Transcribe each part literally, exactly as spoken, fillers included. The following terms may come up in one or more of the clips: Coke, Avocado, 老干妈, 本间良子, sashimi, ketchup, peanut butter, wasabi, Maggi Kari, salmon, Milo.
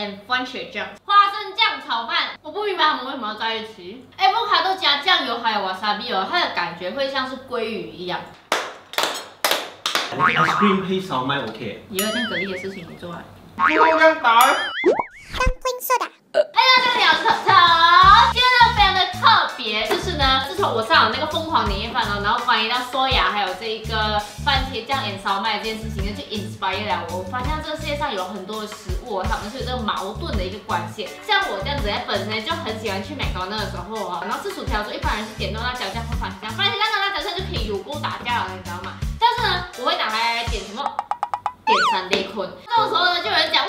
and 番茄酱、花生酱炒饭。我不明白他们为什么要在一起。Avocado加酱油还有 wasabi 哦，它的感觉会像是鲑鱼一样。我觉得 ice cream 配烧麦 OK。以后这样得意的事情你做啊？不要这样打。当灰色的。哎呀，这个鸟草草，今天非常的特别，就是呢，自从我上了那个疯狂年夜饭哦，然后关于到说呀，还有这一个番茄酱 and 烧麦这件事情呢，就 inspire 了我。我发现这个世界上有很多的食物，它们是有这个矛盾的一个关系。像我这样子，在本身就很喜欢去美国那的时候啊，然后吃薯条的时候，一般人是点那辣椒酱或番茄酱，番茄酱跟辣椒酱就可以有够打架了，你知道吗？但是呢，我会打开点什么，点三雷坤，到时候呢，就有人讲。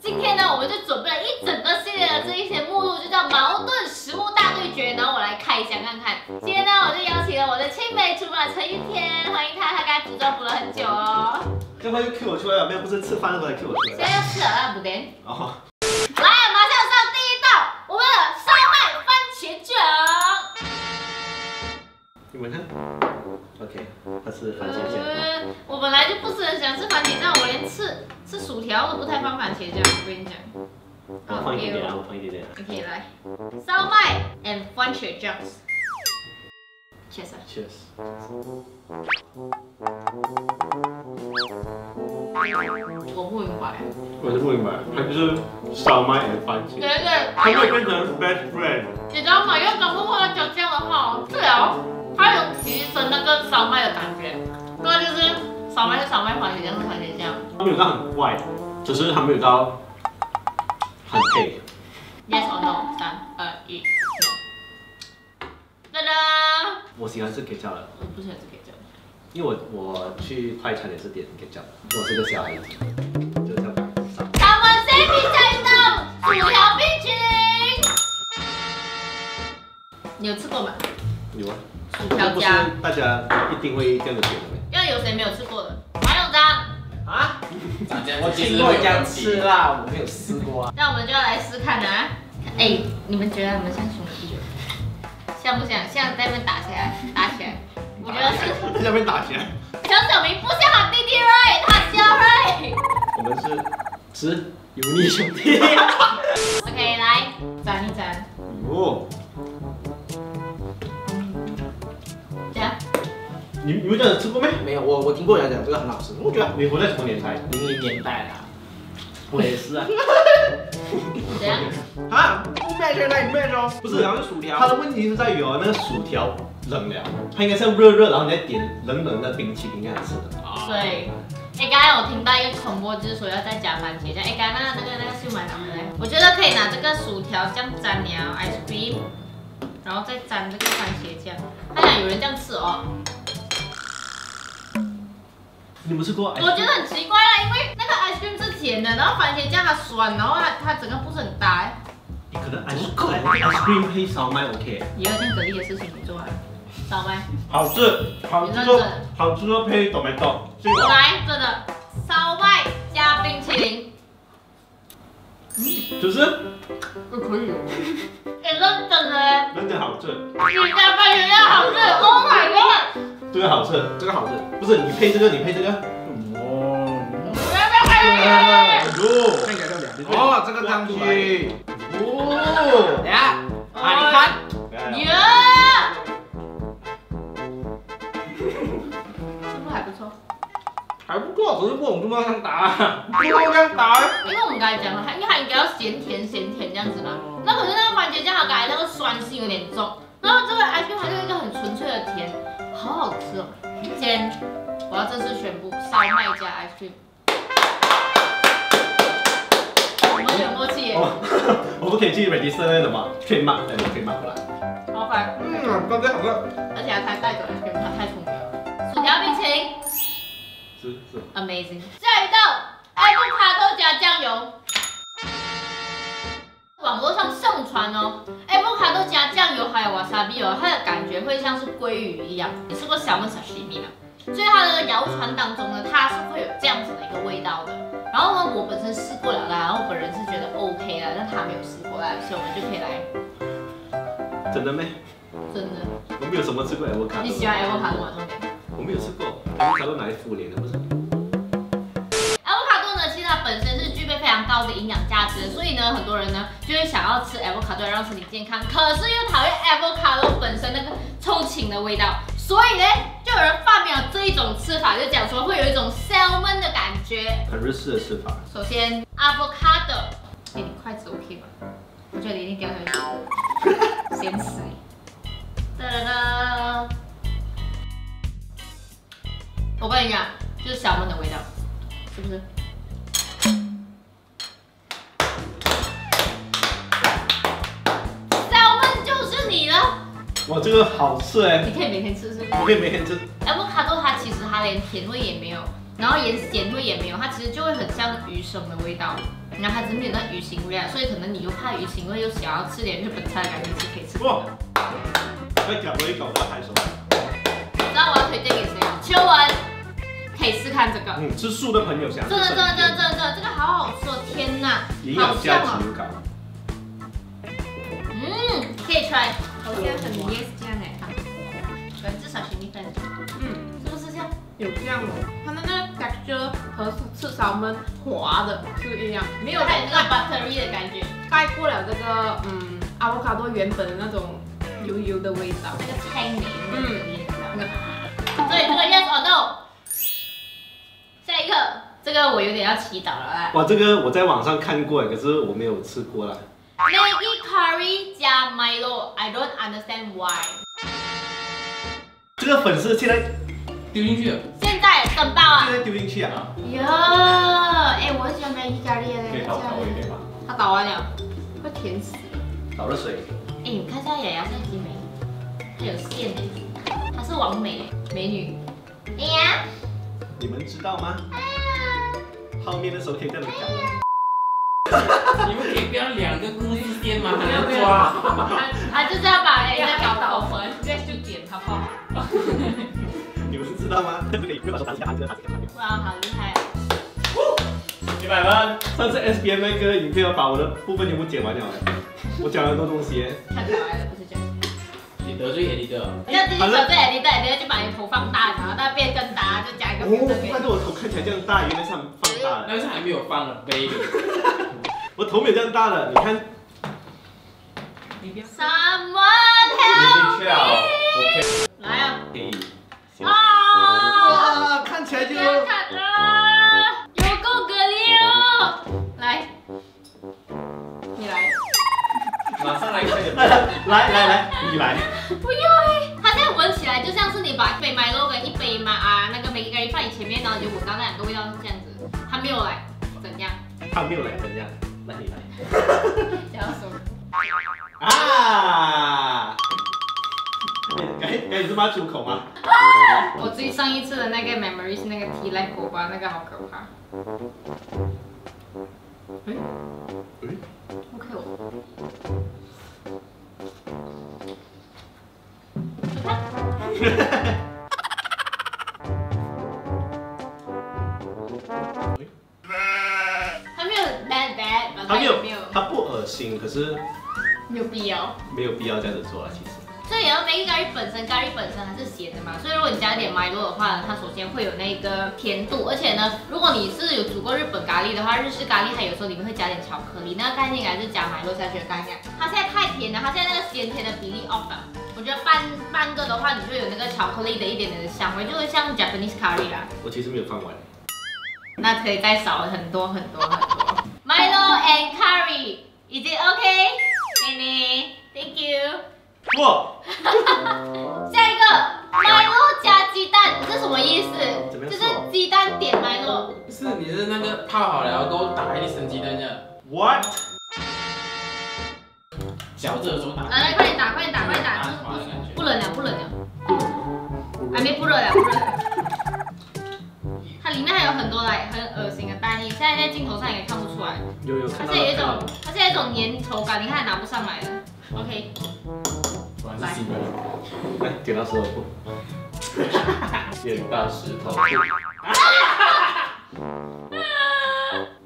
今天呢，我们就准备了一整个系列的这一些目录，就叫矛盾食物大对决。然后我来开箱看看。今天呢，我就邀请了我的青梅竹马陈玉天，欢迎他，他刚才煮豆腐了很久哦。这会又 Q 我出来了，没有，不是吃饭的时候 Q 我出来。现在要吃了啊，不对。哦。来，马上上第一道，我们的烧麦番茄酱。你们看 ，OK， 它是番茄酱、呃。我本来就不是很想吃番茄酱，我连吃。 吃薯条都不太放番茄酱，我跟你讲。我放一点点，我放一点点。OK， 来，烧麦 and 番茄酱。Cheers。Cheers。我不明白。我是不明白，它就是烧麦 and 番茄。对对。它会变成 best friend。你知道吗？要搞不辣椒酱的话，对啊，它有提升那个烧麦的感觉。那就是。 烧麦是烧麦，番茄酱是番茄酱。它没有到很怪，只是它没有到很配。Yes or no？ 三二一 ，no。哒哒。我喜欢吃ketchup的。我不喜欢吃ketchup。因为我我去快餐也是点ketchup的。我是个小孩子，就这样。咱们 C P 下一道薯条冰淇淋。你有吃过吗？有啊。薯条加。大家一定会这样子点的。 有谁没有吃过的？马永章啊，我听过这样吃啦，我没有试过啊。那我们就要来试看啊！哎，你们觉得你们像兄弟吗？像不像？像在那边打起来，打起来。我觉得是。在那边打起来。小小明不像他弟弟 Ray， 他叫 Ray。我们是是油腻兄弟。OK， 来沾一沾。哦。加。 你你们这样吃过没？没有，我我听过人家讲这个很好吃，我觉得你活在什么年代？零零年代啦，我也是啊。怎样？啊，不 match 那你 match 哦。不是，然后是薯条。它的问题是在于哦，那个薯条冷了，它应该是要热热，然后你再点冷冷的冰淇淋这样吃的。对。哎，刚才我听到一个广播，就是说要再加番茄酱。哎，刚刚那个那个秀满堂的，我觉得可以拿这个薯条这样沾了 ice cream， 然后再沾这个番茄酱。他想有人这样吃哦。 你们吃过？我觉得很奇怪啦，因为那个 ice cream 是甜的，然后番茄酱它酸，然后它它整个不是很搭。你可能 ice ice cream 配烧麦 OK。以后这样得意的事情你做啊，烧麦。好吃，好吃肉，好吃肉配豆梅豆。来，真的，烧麦加冰淇淋。嗯，就是不可以。哎，认真的。认真好吃。你家番茄酱好吃 ，Oh my god！ 这个好吃，这个好吃，不是你配这个，你配这个。哦，哦，看起来就两对。哦，这个上去。哦，等下，啊，你看，呀，是不是还不错？还不错，只是不懂怎么样打，不懂怎么样打。因为我们刚才讲了，它因为它应该要咸甜咸甜这样子嘛。那可是那个番茄酱，它感觉那个酸性有点重，然后这个 ice cream 还是一个很纯粹的甜。 好好吃哦！今天我要正式宣布，烧麦加 ice cream。我们有默契耶！我们可以去 register 的嘛 ，trademark， trademark 过来。好快！嗯，刚才好快。而且他带走 ice cream， 他太聪明了。薯条冰淇淋，是是 ，amazing。下一道 ，avocado 加酱油。网络上盛传哦 ，avocado 加酱油还有 wasabi 哦，它的感觉会像是鲑鱼一样。你吃过salmon sashimi吗？所以它的谣传当中呢，它是会有这样子的一个味道的。然后呢，我本身试过了啦，然后本人是觉得 OK 啦，但他没有试过啦，所以我们就可以来。真的没？真的。我没有什么吃过 avocado。你喜欢 avocado 吗？我没有吃过 ，avocado 拿来敷脸的不是？avocado 呢，其实它本身是。高的营养价值，所以呢，很多人呢就会想要吃 avocado 让身体健康，可是又讨厌 avocado 本身那个臭青的味道，所以呢，就有人发明了这一种吃法，就讲说会有一种 salmon 的感觉，很日式的吃法。首先 avocado， 给你筷子 OK 吗？我觉得你一定掉下去，咸死你！哒哒哒！我跟你讲，就是salmon的味道，是不是？ 哇，这个好吃哎！你可以每天吃是不是？我可以每天吃。Avocado它其实它连甜味也没有，然后连咸味也没有，它其实就会很像鱼生的味道，然后它只是没有那鱼腥味啊，所以可能你又怕鱼腥味，又想要吃点日本菜的感觉，是可以吃。哇！我一搞我一搞到拍手。你知道我要推荐给谁吗？秋文，可以试看这个。嗯，吃素的朋友想。真的真的真的真的，这个好好吃哦！天哪，好香啊！嗯，可以 try。 好像很椰子酱哎，反正至少是米粉，嗯，是不是像有酱哦？它的那个 texture 和吃salmon滑的是一样，没有太那个 buttery 的感觉，盖过了这个嗯 avocado 原本的那种油油的味道，那个菜泥，嗯，所以这个 yes or no， 下一个这个我有点要祈祷了啦。哇，这个我在网上看过，可是我没有吃过啦。 Maggi curry 加 Milo，I don't understand why。这个粉是现在丢进去了，现在很棒啊！现在丢进去啊！哟，哎，我喜欢 Maggi curry 嘞，可以倒倒一点吧？它倒完了，会甜死。倒热水。哎，你看一下雅雅这集没？它有线哎，它是完美美女。哎呀，你们知道吗？哎呀，泡面的时候可以这么讲。 你们可以不要两个故事线吗？还要抓？啊，就是要把人家搞倒粉，再就点他泡。你们知道吗？对不对？你把手拿起来，拿起来，拿起来。哇，好厉害！一百分。上次 S B M 那个影片，我把我的部分全部剪完了。我讲了很多东西。太可爱了，不是这样。你得罪 editor。要自己得罪 editor，editor 就把你头放大，然后再变更大，就加一个。哦，怪不得我头看起来这样大，原来是放大了。那是还没有放了 baby。 我头没有这样大了，你看。Someone help me！ 来啊！啊！看起来就。有够格力哦！来，你来。马上来一个。来来来，你来。不要哎！它这样闻起来就像是你把一杯 Milo 跟一杯嘛啊那个 Maggi curry 放你前面，然后你就闻到那两个味道是这样子。它没有来，怎样？它没有来，怎样？ 那你来，加手啊！哎，哎，你是把它煮口吗？我最上一次的那个 memory 是那个 tea like boba 那个好可怕。哎，哎 ，OK 哦。它不恶心，可是没有必要，没有必要这样子做啊，其实。所以，然后 Maggi curry 本身，咖喱本身还是咸的嘛，所以如果你加一点 Milo 的话呢，它首先会有那个甜度，而且呢，如果你是有煮过日本咖喱的话，日式咖喱它有时候里面会加点巧克力，那个概念感是加 Milo 下去的概念。它现在太甜了，它现在那个咸甜的比例 off 了，我觉得半半个的话，你就有那个巧克力的一点点的香味，就会像 Japanese curry 啦。我其实没有放完，那可以再少很多很多很多。Milo and curry, is it okay? Nene, thank you. 哇！下一个 Milo 加鸡蛋，这什么意思？就是鸡蛋点 Milo。不是，你是那个泡好了，然后打开一升鸡蛋的。What？ 搅着的时候打。来来，快点打，快点打，快点打！不冷了，不冷了，还没不热了，不热了。 它里面还有很多来很恶心的蛋液，现在在镜头上也看不出来。有有。它是有一种，它是有一种粘稠感，你看拿不上来的。OK。来。来，剪刀石头布。剪刀石头布。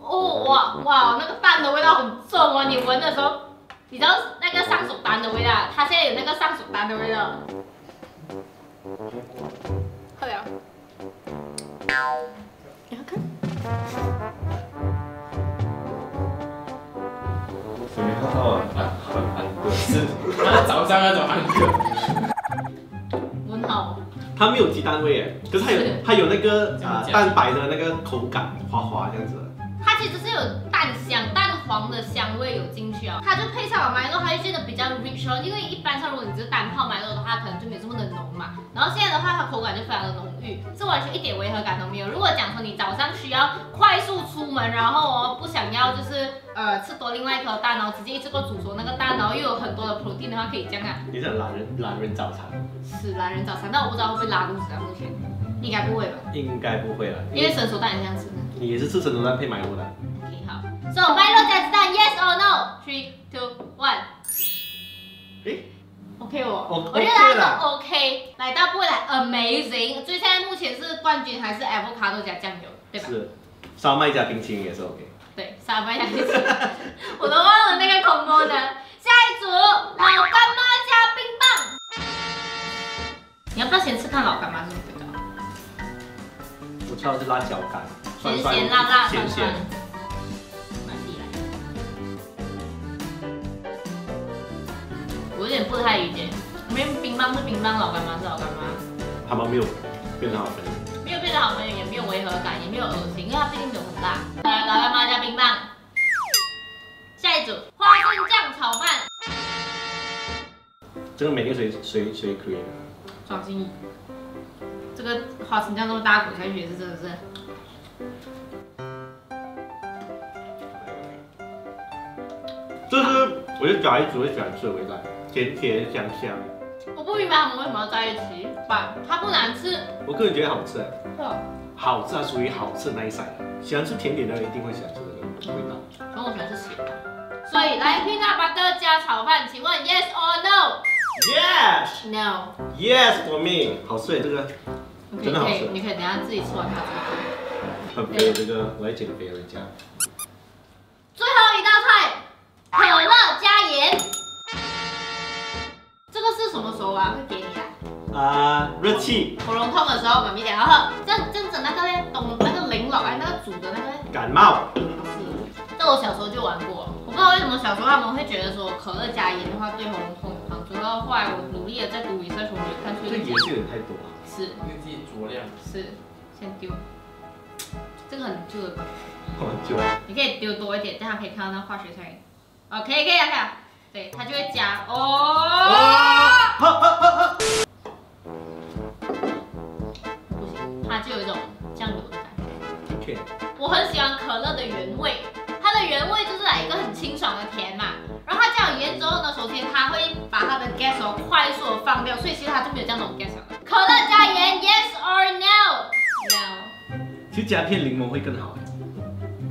哦哇哇，那个蛋的味道很重哦，你闻的时候，你知道那个上熟蛋的味道，它现在有那个上熟蛋的味道。喝了。 你要看？三个怎么按住？闻好。它没有鸡蛋味耶，可是它有它有那个啊蛋白的那个口感，滑滑这样子。它其实是有蛋香、蛋黄的香味有进去啊，它就配上马来肉，它就变得比较 rich 哦。因为一般像如果你只是单泡马来肉的话，可能就没这么的浓嘛。然后现在的话，它口感就非常的浓郁，是完全一点违和感都没有。如果讲说你早上需要快速出门，然后哦不想要就是呃吃多另外一颗蛋，然后直接一次过煮熟那个蛋，然后又有很多的 protein 的话，可以这样啊。你是懒人懒人早餐？是懒人早餐，但我不知道会不会拉肚子啊？目前应该不会吧？应该不会啦，因为生熟蛋也这样吃的。你也是吃生熟蛋配马来肉的？ OK 好。 So 麦肉加鸡蛋 ，Yes or No？ Three, two, one。诶 ，OK 哦，我觉得它是 OK， 来到不来 Amazing。所以现在目前是冠军还是 Avocado 加酱油，对吧？是，烧麦加冰淇淋也是 OK。对，烧麦加冰淇淋，我都忘了那个 combo 呢。下一组，老干妈加冰棒。你要不要先吃看老干妈是什么味道？我知道是辣椒干，咸咸辣辣，咸咸。 我有点不太理解，没有冰棒是冰棒，老干妈是老干妈，他们没有变得好分，没有变得好分，也没有违和感，也没有恶心，因为它毕竟没有很辣。来，老干妈加冰棒。下一组，花生酱炒饭。这个每天谁谁谁 create 的？庄心怡。这个花生酱这么大股下去也是真的是。 就是我就找一组我喜欢吃的味道，甜甜香香。我不明白他们为什么要在一起，吧？它不难吃。我个人觉得好吃。是啊。好吃啊，属于好吃那一 side。喜欢吃甜点的人一定会喜欢吃这个味道。然后我喜欢吃咸的。所以来 peanut butter 加炒饭，请问 yes or no？ Yes。No。Yes for me。好吃耶，这个。真的好吃。你可以等下自己吃完它这个。很肥这个，我要减肥了一下。最后一道菜。 可乐加盐，这个是什么时候啊？会给你啊？啊，热气。喉咙痛的时候，我们一点要喝。这这整那个嘞，懂那个零老哎，那个煮的那个。感冒。是。这我小时候就玩过，我不知道为什么小时候他们会觉得说可乐加盐的话对喉咙痛有帮助。然后后来我努力的在读 research， 我就看出。这盐是有点太多了。是。因为自己酌量。是。先丢。这个很旧的。很旧。你可以丢多一点，这样可以看到那化学反应。 哦，可以可以可以，对，它就会加哦，不行，它就有一种酱油的感觉。确。我很喜欢可乐的原味，它的原味就是来一个很清爽的甜嘛。然后它加了盐之后呢，首先它会把它的 gas 哦快速的放掉，所以其实它就没有这样浓 gas 了。可乐加盐 ，yes or no？No。其实加片柠檬会更好。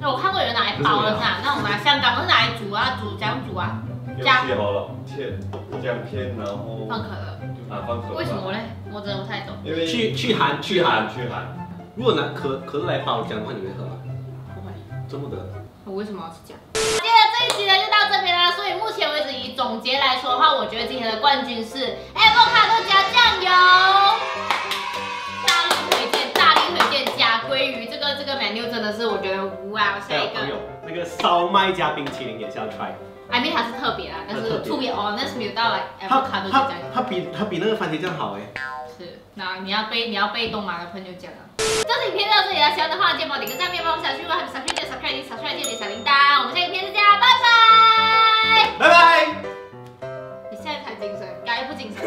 那我看过有人拿来包的噻，那我拿香港，我是拿来煮啊煮，怎样煮啊？加切好了，切姜片，然后放可乐，啊放可乐。为什么嘞？我真的不太懂。因为去去寒去寒去寒。如果拿可可乐来包姜的话，你会喝吗？不会。真不得。我为什么要吃姜？今天的这一期呢就到这边啦，所以目前为止以总结来说的话，我觉得今天的冠军是 Avocado 加酱油。 这个 menu 真的是我觉得哇，下一个那个烧麦加冰淇淋也是要 try。I mean 它是特别啦，但是 to be honest 没有到来 avocado 酱。它比它比那个番茄酱好哎。是，那你要被你要被东马的朋友讲了。这影片到这里了，喜欢的话记得帮我点个赞，别忘了订阅，还有 subscribe 点 subscribe 点 subscribe 点小铃铛。我们下影片再见，拜拜。拜拜。你现在才精神，刚才不精神。